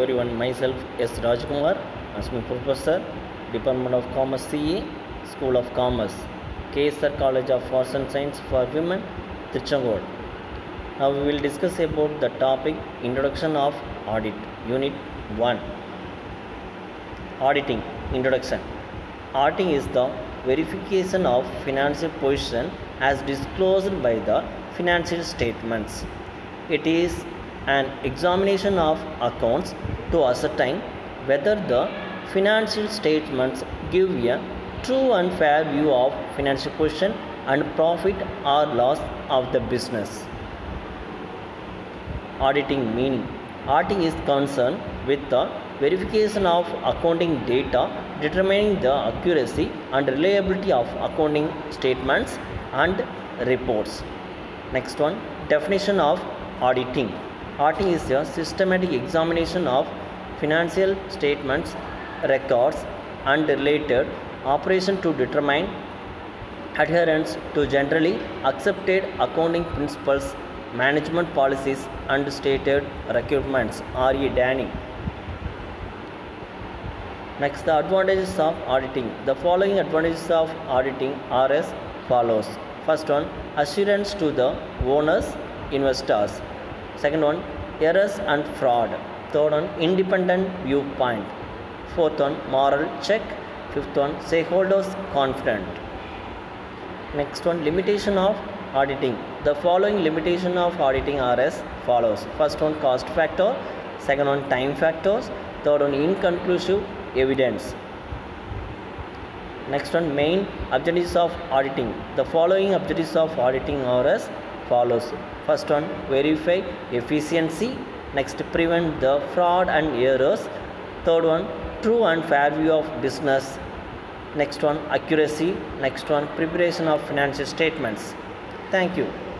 Everyone, myself S. Rajkumar, Assistant Professor, Department of Commerce CA, School of Commerce, KSR College of Arts and Science for Women, Trichagor. Now we will discuss about the topic Introduction of Audit, Unit 1. Auditing, Introduction. Auditing is the verification of financial position as disclosed by the financial statements. It is an examination of accounts to ascertain whether the financial statements give a true and fair view of financial position and profit or loss of the business. Auditing meaning. Auditing is concerned with the verification of accounting data, determining the accuracy and reliability of accounting statements and reports. Next one, definition of auditing. Auditing is a systematic examination of financial statements, records, and related operations to determine adherence to generally accepted accounting principles, management policies, and stated requirements. RE-DANI. Next, the advantages of auditing. The following advantages of auditing are as follows. First one, assurance to the owners, investors. Second one, errors and fraud. Third one, independent viewpoint. Fourth one, moral check. Fifth one, stakeholders confident. Next one, limitation of auditing. The following limitation of auditing are as follows. First one, cost factor. Second one, time factors. Third one, inconclusive evidence. Next one, main objectives of auditing. The following objectives of auditing are as follows. First one, verify efficiency. Next, prevent the fraud and errors. Third one, true and fair view of business. Next one, accuracy. Next one, preparation of financial statements. Thank you.